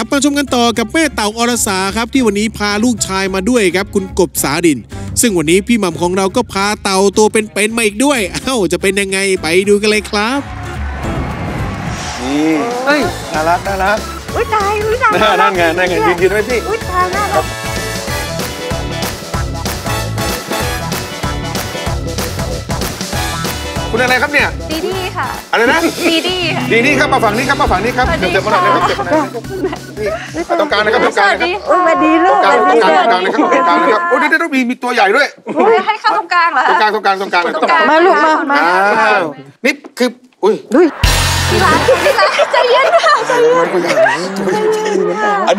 ลับมาชมกันต่อกับแม่เต่าอรสาครับที่วันนี้พาลูกชายมาด้วยครับคุณกบสาดินซึ่งวันนี้พี่หม่ำของเราก็พาเต่าตัวเป็นๆมาอีกด้วยเอ้าจะเป็นยังไงไปดูกันเลยครับนี่เฮ้ยน่ารักน่ารักอุ้ยตายอุ้ยตายนั่นไงนั่นไงยืนๆไว้สิอุ้ยตายน่ารักคุณอะไรครับเนี่ยดีดีค่ะอะไรนะดีดีค่ะดีดีครับมาฝั่งนี้ครับมาฝั่งนี้ครับเดี๋ยวมาหน่อยนะครับเดี๋ยวมาหน่อยต้องการนะครับต้องการนะครับมาดีเรื่องอะไรต้องการนะครับต้องการนะครับโอ้ยได้ต้องมีตัวใหญ่ด้วยให้เข้าตรงกลางเหรอต้องการต้องการต้องการต้องการมาลูกมานี่คืออุ้ยที่รักที่รักใจเย็นค่ะใจเย็นอัน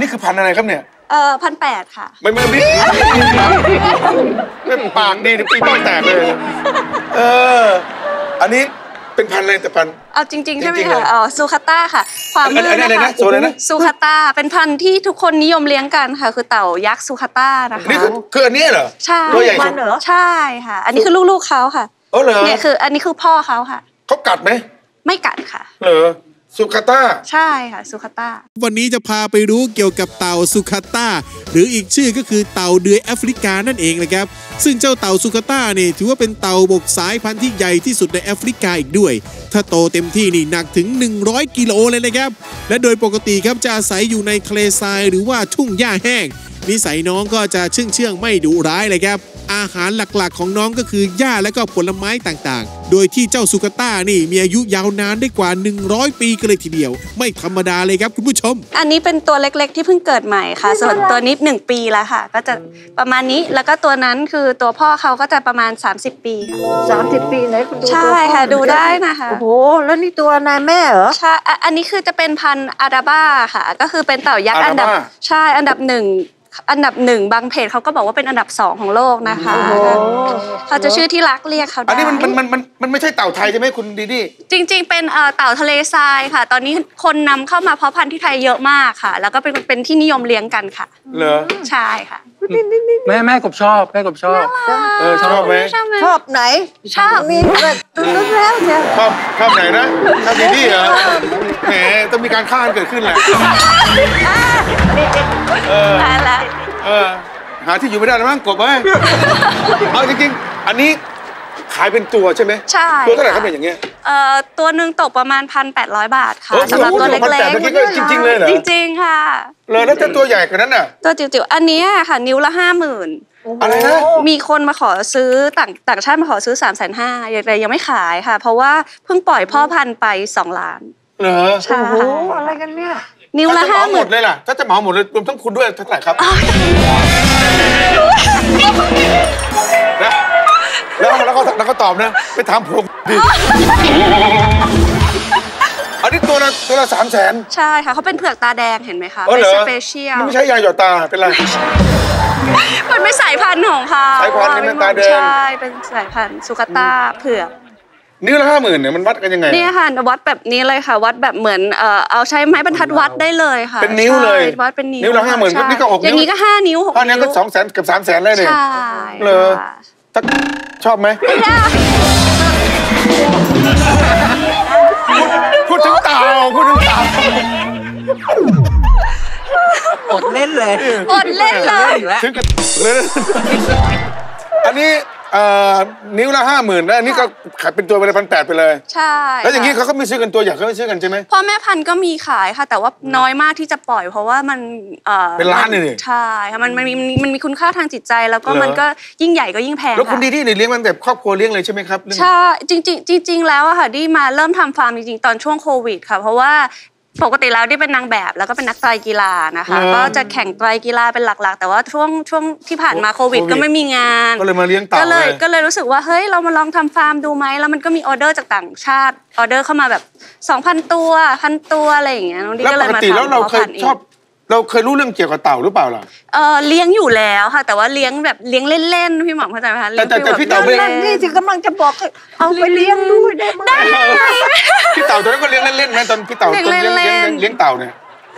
นี้คือพันอะไรครับเนี่ย1,800ค่ะไม่มีไม่ปากดีปีต้นแตกเลยอันนี้เป็นพันอะไรแต่พันเอาจริงๆใช่ไหมคะซูคาต้าค่ะความลื่นนะคะซูคาต้าเป็นพันที่ทุกคนนิยมเลี้ยงกันค่ะคือเต่ายักษ์ซูคาต้านะคะนี่คืออันนี้เหรอใช่ตัวใหญ่สุดใช่ค่ะอันนี้คือลูกๆเขาค่ะเนี่ยคืออันนี้คือพ่อเขาค่ะเขากัดไหมไม่กัดค่ะเหรอซูคาต้าใช่ค่ะซูคาต้าวันนี้จะพาไปรู้เกี่ยวกับเต่าซูคาต้าหรืออีกชื่อก็คือเต่าเดือยแอฟริกานั่นเองนะครับซึ่งเจ้าเต่าซูคาต้านี่ถือว่าเป็นเต่าบกสายพันธุ์ที่ใหญ่ที่สุดในแอฟริกาอีกด้วยถ้าโตเต็มที่นี่หนักถึง100กิโลเลยนะครับและโดยปกติครับจะอาศัยอยู่ในทะเลทรายหรือว่าทุ่งหญ้าแห้งนิสัยน้องก็จะเชื่องไม่ดุร้ายเลยครับอาหารหลักๆของน้องก็คือหญ้าและก็ผลไม้ต่างๆโดยที่เจ้าซูคาต้านี่มีอายุยาวนานได้กว่า100 ปีกันเลยทีเดียวไม่ธรรมดาเลยครับคุณผู้ชมอันนี้เป็นตัวเล็กๆที่เพิ่งเกิดใหม่ค่ะส่วนตัวนี้1 ปีแล้วค่ะก็จะประมาณนี้แล้วก็ตัวนั้นคือตัวพ่อเขาก็จะประมาณ30 ปี30 ปีเลยคุณดูใช่ค่ะดูได้นะคะโอ้โหแล้วนี่ตัวนายแม่เหรอใช่อันนี้คือจะเป็นพันอาดาบ้าค่ะก็คือเป็นเต่ายักษ์อันดับใช่อันดับ 1บางเพจเขาก็บอกว่าเป็นอันดับ2ของโลกนะคะเขาจะชื่อที่รักเรียกเขาได้อันนี้มันไม่ใช่เต่าไทยใช่ไหมคุณดีดี้จริงๆเป็นเต่าทะเลทรายค่ะตอนนี้คนนำเข้ามาเพาะพันธุ์ที่ไทยเยอะมากค่ะแล้วก็เป็นที่นิยมเลี้ยงกันค่ะเหรอใช่ค่ะแม่กบชอบแม่กบชอบชอบไหมชอบไหนชอบมีแบบตุ้นแล้วเนี่ยชอบไหนนะชอบดีดี้เหรอแหมต้องมีการฆ่ากันเกิดขึ้นแหละหาที่อยู่ไม่ได้แล้วมั้งกบเอ้ยเอาจริงๆอันนี้ขายเป็นตัวใช่ไหมใช่ตัวเท่าไหร่ครับเนี่ยอย่างเงี้ยตัวหนึ่งตกประมาณ1,800 บาทค่ะสำหรับตัวเล็กๆจริงๆเลยเหรอจริงๆค่ะเลยแล้วถ้าตัวใหญ่กว่านั้นอ่ะตัวจิ๋วๆอันนี้ค่ะนิ้วละ50,000อะไรนะมีคนมาขอซื้อต่างชาติมาขอซื้อ350,000แต่ยังไม่ขายค่ะเพราะว่าเพิ่งปล่อยพ่อพันธุ์ไป2,000,000เหรอใช่โอ้โหอะไรกันเนี่ยนิ้วละ50,000หมดเลยล่ะถ้าจะเหมาหมดเลยรวมทั้งคุณด้วยเท่าไหร่ครับแล้วก็ตอบนะไปถามผมดิอันนี้ตัวละ300,000ใช่ค่ะเขาเป็นเผือกตาแดงเห็นไหมคะเป็นสเปเชียลไม่ใช่ยาหยอดตาเป็นไรมันไม่สายพันธุ์ของเขาสายพันธุ์เป็นตาแดงใช่เป็นสายพันธุ์ซูคาต้าเผือกนิ้วละ50,000เนี่ยมันวัดกันยังไงเนี่ยค่ะวัดแบบนี้เลยค่ะวัดแบบเหมือนเอาใช้ไม้บรรทัดวัดได้เลยค่ะเป็นนิ้วเลยวัดเป็นนิ้วนิ้วละ50,000นี่ก็6 นิ้วอย่างนี้ก็5 นิ้ว 6 นิ้วอันนี้ก็200,000กับ300,000เลยเนี่ยใช่เลยชอบไหมพูดถึงเต่าอดเล่นเลยถึงกับอันนี้นิ้วละ50,000แล้วอันนี้ก็ขายเป็นตัวเป็น1,800ไปเลยใช่แล้วอย่างนี้เขาก็ไม่ซื้อกันตัวอยากเขาไม่ซื้อกันใช่ไหมพ่อแม่พันธุ์ก็มีขายค่ะแต่ว่าน้อยมากที่จะปล่อยเพราะว่ามันเป็นล้านเลยใช่ค่ะมันมีคุณค่าทางจิตใจแล้วก็มันก็ยิ่งใหญ่ก็ยิ่งแพงแล้วคุณดีที่เลี้ยงมันแบบครอบครัวเลี้ยงเลยใช่ไหมครับใช่จริงๆแล้วค่ะดีมาเริ่มทำฟาร์มจริงๆตอนช่วงโควิดค่ะเพราะว่าปกติแล้วได้เป็นนางแบบแล้วก็เป็นนักไตรกีฬานะคะก็จะแข่งไตรกีฬาเป็นหลักๆแต่ว่าช่วงที่ผ่านมาโควิดก็ไม่มีงานก็เลยมาเลี้ยงเต่าก็เลยรู้สึกว่าเฮ้ยเรามาลองทำฟาร์มดูไหมแล้วมันก็มีออเดอร์จากต่างชาติออเดอร์เข้ามาแบบ 2,000 ตัว 1,000 ตัวอะไรอย่างเงี้ยน้องดีก็เลยมาทำแล้วเราเคยชอบเราเคยรู้เรื่องเกี่ยวกับเต่าหรือเปล่าล่ะเลี้ยงอยู่แล้วค่ะแต่ว่าเลี้ยงแบบเลี้ยงเล่นๆพี่หม่อมเข้าใจไหมคะแต่พี่เต่าไม่เล่นนี่ที่กำลังจะบอกเอาไปเลี้ยงด้วยได้พี่เต่าตอนนั้นก็เลี้ยงเล่นๆไหมตอนพี่เต่าเลี้ยงเต่าเนี่ย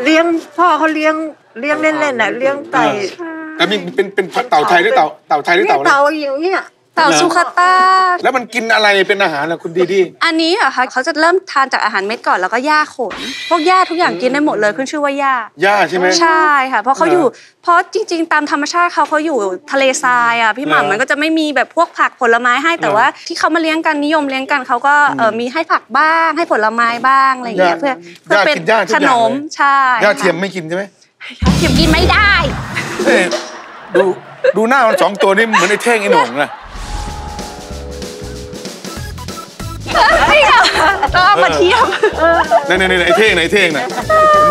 เลี้ยงพ่อเขาเลี้ยงเล่นๆน่ะเลี้ยงไต่แต่มีเป็นเต่าไทยหรือเต่าไทยหรือเต่าอะไรเต่าอย่างเงี้ย เต่าซูคาต้าแล้วมันกินอะไรเป็นอาหารนะคุณดีดีอันนี้เหรอคะเขาจะเริ่มทานจากอาหารเม็ดก่อนแล้วก็หญ้าขนพวกหญ้าทุกอย่างกินได้หมดเลยขึ้นชื่อว่าหญ้าหญ้าใช่ไหมใช่ค่ะเพราะเขาอยู่เพราะจริงๆตามธรรมชาติเขาอยู่ทะเลทรายอ่ะพี่หม่ำมันก็จะไม่มีแบบพวกผักผลไม้ให้แต่ว่าที่เขามาเลี้ยงกันนิยมเลี้ยงกันเขาก็มีให้ผักบ้างให้ผลไม้บ้างอะไรอย่างเงี้ยเพื่อเป็นขนมใช่หญ้าเทียมไม่กินใช่ไหมหญ้าเทียมกินไม่ได้ดูหน้ามันสองตัวนี่เหมือนไอ้เท่งไอ้หน่งนะต้องเอามาเทียบในไอ้เท่งไอ้เท่งนะ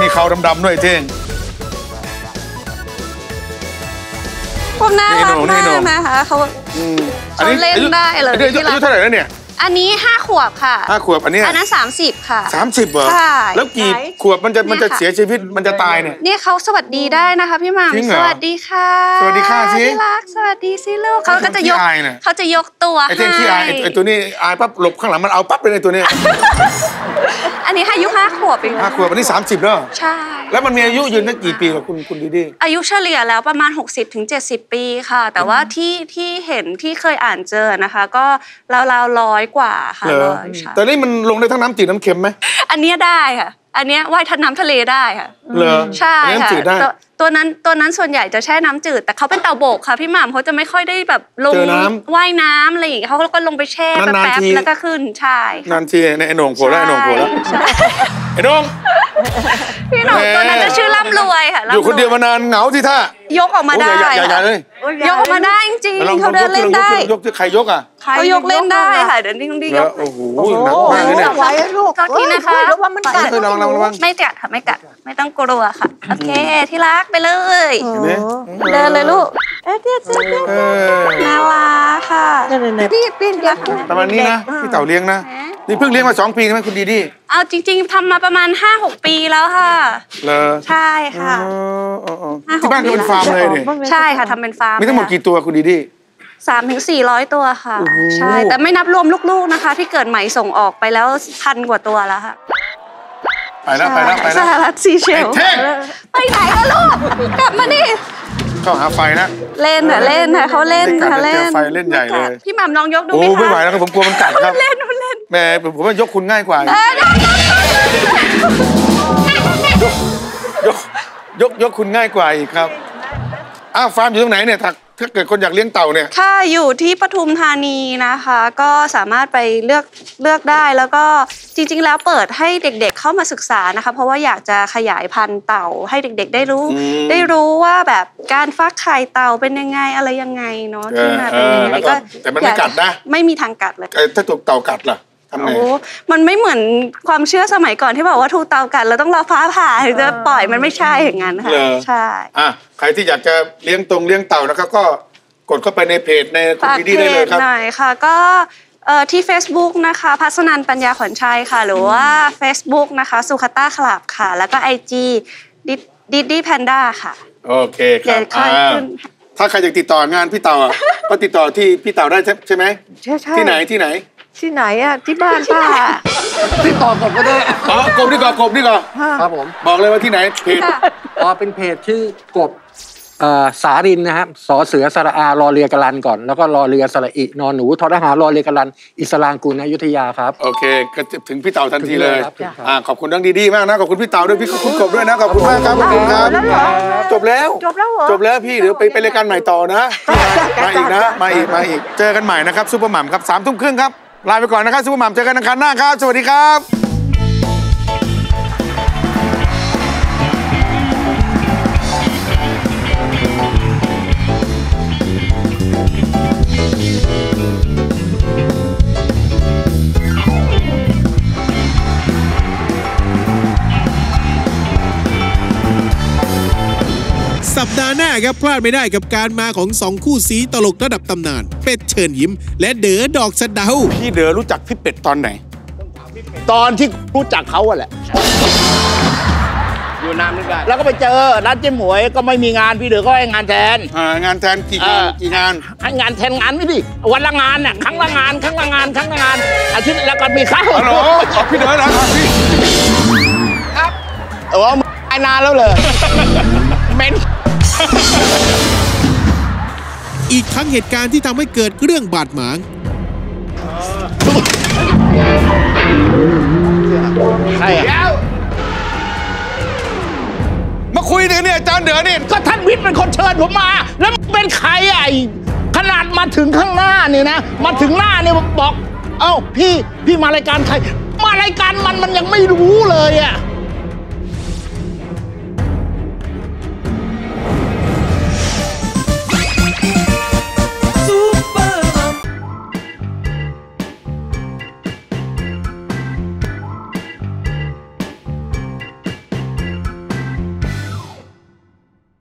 มีเขาดำๆด้วยไอ้เท่งพวกน่ารักมากนะคะเขาเล่นได้เลยที่เราอายุเท่าไหร่แล้วเนี่ยอันนี้5ขวบค่ะ5ขวบอันนี้อันนั้น30ค่ะ30เหรอแล้วกี่ขวบมันจะเสียชีวิตมันจะตายเนี่ยนี่เขาสวัสดีได้นะคะพี่หม่ำสวัสดีค่ะสวัสดีค่ะสิรักสวัสดีสิลูกเขาก็จะยกเขาจะยกตัวให้ไอ้เท่งที่อายไอ้ตัวนี้อายปั๊บหลบข้างหลังมันเอาปั๊บเลยในตัวนี้อันนี้อายุ5ขวบเอง5ขวบอันนี้30แล้วใช่แล้วมันมีอายุยืนตั้งกี่ปีครับคุณดีดีอายุเฉลี่ยแล้วประมาณ 60-70 ปีค่ะแต่ว่าที่เห็นที่เคยอ่านเจอนะคะก็ราวๆ100กว่าค่ะ100แต่นี่มันลงได้ทั้งน้ำจืดน้ำเค็มไหมอันนี้ได้ค่ะอันนี้ว่ายน้ำทะเลได้ค่ะใช่ค่ะตัวนั้นส่วนใหญ่จะแช่น้ำจืดแต่เขาเป็นเต่าบกค่ะพี่หม่ำเขาจะไม่ค่อยได้แบบลงว่ายน้ำอะไรอย่างเงี้ยเขาก็ลงไปแช่แป๊บแล้วก็ขึ้นใช่นานทีในไอ้หน่งโผล่แล้วไอ้หน่งโผล่แล้วไอ้หน่งพี่หน่งตัวนั้นจะชื่อร่ำรวยค่ะอยู่คนเดียวมานานเหงาที่ท่ายกออกมาได้ยกออกมาได้จริงๆเขาเดินเล่นได้ยกใครยกอ่ะเขายกเล่นได้ค่ะเดี๋ยวนี้ต้องดียกโอ้โหหนักมากเลยเนี่ยก็ทีนะคะไม่กัดค่ะไม่กัดไม่ต้องกลัวค่ะโอเคที่รักไปเลยเดินเลยลูกเอ๊ะเนี่ยน่ารักค่ะนี่เป็นรักประมาณนี้นะพี่เต่าเลี้ยงนะนี่เพิ่งเลี้ยงมา2ปีใช่ไหมคุณดีดีเอาจริงๆทำมาประมาณ 5-6 ปีแล้วค่ะเลยใช่ค่ะที่บ้านเป็นฟาร์มเลยเนี่ยใช่ค่ะทำเป็นฟาร์มมีทั้งหมดกี่ตัวคุณดีดี300-400 ตัวค่ะใช่แต่ไม่นับรวมลูกๆนะคะที่เกิดใหม่ส่งออกไปแล้ว1,000 กว่าตัวแล้วค่ะไปแล้วสหรัฐซีเชลไปไหนล่ะลูกกลับมาดิเข้าหาไฟนะเล่นนะเขาเล่นเล่นใหญ่เลยพี่หม่ำลองยกดูไหมคะโอ้ไม่ไหวแล้วผมกลัวมันกัดครับเล่นแม่ผมว่ายกคุณง่ายกว่ายกคุณง่ายกว่าอีกครับอ้าวฟาร์มอยู่ตรงไหนเนี่ยถ้าเกิดคนอยากเลี้ยงเต่าเนี่ยค่ะอยู่ที่ปทุมธานีนะคะก็สามารถไปเลือกได้แล้วก็จริงๆแล้วเปิดให้เด็กๆเข้ามาศึกษานะคะเพราะว่าอยากจะขยายพันธุ์เต่าให้เด็กๆได้รู้ว่าแบบการฟักไข่เต่าเป็นยังไงอะไรยังไงเนาะที่มาเป็นยังไงก็แต่มันไม่กัดนะไม่มีทางกัดเลยถ้าถูกเต่ากัดล่ะโอ้มันไม่เหมือนความเชื่อสมัยก่อนที่บอกว่าถูกเต่ากัดแล้วต้องรอฟ้าผ่าถึงจะปล่อยมันไม่ใช่อย่างนั้นค่ะใช่ใครที่อยากจะเลี้ยงเต่านะครับก็กดเข้าไปในเพจในคุณดีดีได้เลยครับหน่อยค่ะก็ที่ Facebook นะคะพัสนันปัญญาขวัญชัยค่ะหรือว่า Facebook นะคะซูคาต้าคลับค่ะแล้วก็ IG ดิดดี้แพนด้าค่ะโอเคครับถ้าใครอยากติดต่องานพี่เต่าก็ติดต่อที่พี่เต่าได้ใช่ไหมใช่ที่ไหนอะที่บ้านป้าติดต่อกบก็ได้อ๋อกบนี่ก่อนครับผมบอกเลยว่าที่ไหนเพจอ๋อเป็นเพจชื่อกบสารินนะครับสอเสือสระอารอเรือกะลันก่อนแล้วก็รอเรือสระอินอนหนูทอทหารรอเรือกะลันอิสรางกูลอยุธยาครับโอเคก็ถึงพี่เต่าทันทีเลยขอบคุณทั้งดีๆมากนะขอบคุณพี่เต่าด้วยพี่ขอบคุณกบด้วยนะขอบคุณมากครับขอบคุณครับจบแล้วพี่เดี๋ยวไปรายการใหม่ต่อนะมาอีกเจอกันใหม่นะครับซุปเปอร์หม่ำครับ3 ทุ่มครึ่งครับลาไปก่อนนะครับซุปเปอร์หม่ำเจอกันอังคารหน้าครับสวัสดีครับสัปดาห์หน้าครับพลาดไม่ได้กับการมาของ2คู่สีตลกระดับตำนานเป็ดเชิญยิ้มและเด๋อดอกสะเดาพี่เด๋อรู้จักพี่เป็ดตอนไหนตอนที่รู้จักเขาอะแหละอยู่นามนึกได้แล้วก็ไปเจอร้านเจ๊หมวยก็ไม่มีงานพี่เด๋อก็ให้งานแทนกี่งานให้งานแทนงานไม่ดิวันละงานน่ะครั้งละงานอาทิตย์ละก็มีข้าวฮัลโหลพี่เด๋อเหรอครับโอ้ไอ้นานแล้วเลยเม้น อีกทั้งเหตุการณ์ที่ทำให้เกิดเรื่องบาดหมางใครอะมาคุยกันเนี่ยอาจารย์เดือนี่ก็ท่านวิทย์เป็นคนเชิญผมมาแล้วเป็นใครไอ้ขนาดมาถึงข้างหน้านี่นะมาถึงหน้านี่บอกเอ้าพี่มารายการใครมารายการมันยังไม่รู้เลยอะ